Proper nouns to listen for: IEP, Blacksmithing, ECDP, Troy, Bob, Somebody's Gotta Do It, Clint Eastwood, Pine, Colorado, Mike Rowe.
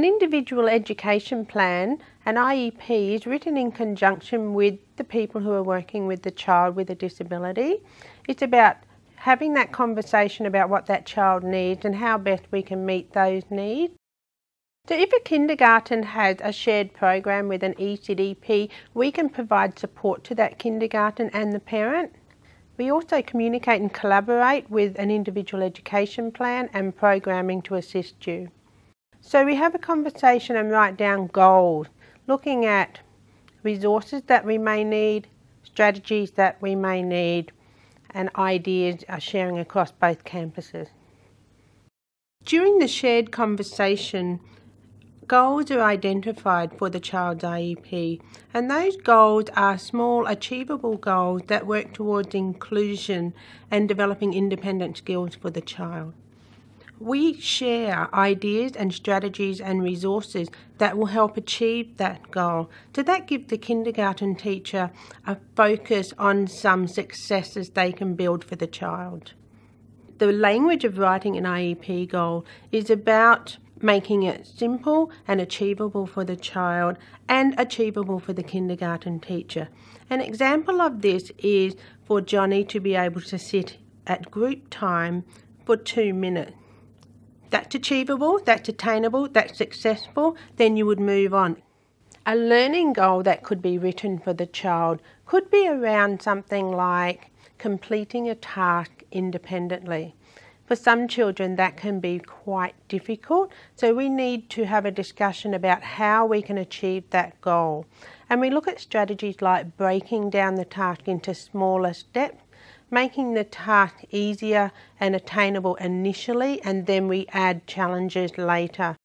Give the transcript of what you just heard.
An individual education plan, an IEP, is written in conjunction with the people who are working with the child with a disability. It's about having that conversation about what that child needs and how best we can meet those needs. So if a kindergarten has a shared program with an ECDP, we can provide support to that kindergarten and the parent. We also communicate and collaborate with an individual education plan and programming to assist you. So we have a conversation and write down goals, looking at resources that we may need, strategies that we may need, and ideas are sharing across both campuses. During the shared conversation, goals are identified for the child's IEP, and those goals are small, achievable goals that work towards inclusion and developing independent skills for the child. We share ideas and strategies and resources that will help achieve that goal. So that gives the kindergarten teacher a focus on some successes they can build for the child. The language of writing an IEP goal is about making it simple and achievable for the child and achievable for the kindergarten teacher. An example of this is for Johnny to be able to sit at group time for 2 minutes. That's achievable, that's attainable, that's successful, then you would move on. A learning goal that could be written for the child could be around something like completing a task independently. For some children that can be quite difficult, so we need to have a discussion about how we can achieve that goal. And we look at strategies like breaking down the task into smaller steps, making the task easier and attainable initially, and then we add challenges later.